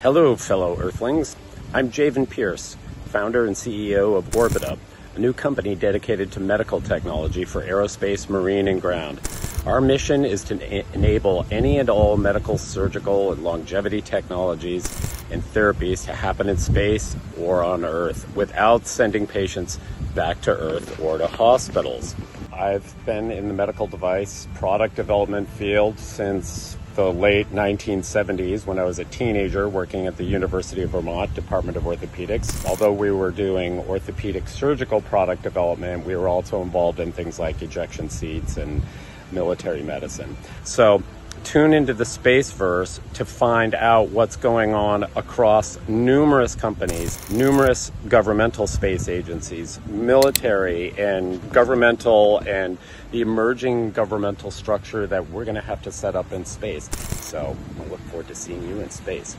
Hello, fellow Earthlings. I'm Javin Pierce, founder and CEO of OrbitUp, a new company dedicated to medical technology for aerospace, marine, and ground. Our mission is to enable any and all medical, surgical, and longevity technologies and therapies to happen in space or on Earth without sending patients back to Earth or to hospitals. I've been in the medical device product development field since the late 1970s, when I was a teenager working at the University of Vermont Department of Orthopedics. Although we were doing orthopedic surgical product development, we were also involved in things like ejection seats and military medicine. So tune into the Spaceverse to find out what's going on across numerous companies, numerous governmental space agencies, military and governmental, and the emerging governmental structure that we're going to have to set up in space. So I look forward to seeing you in space.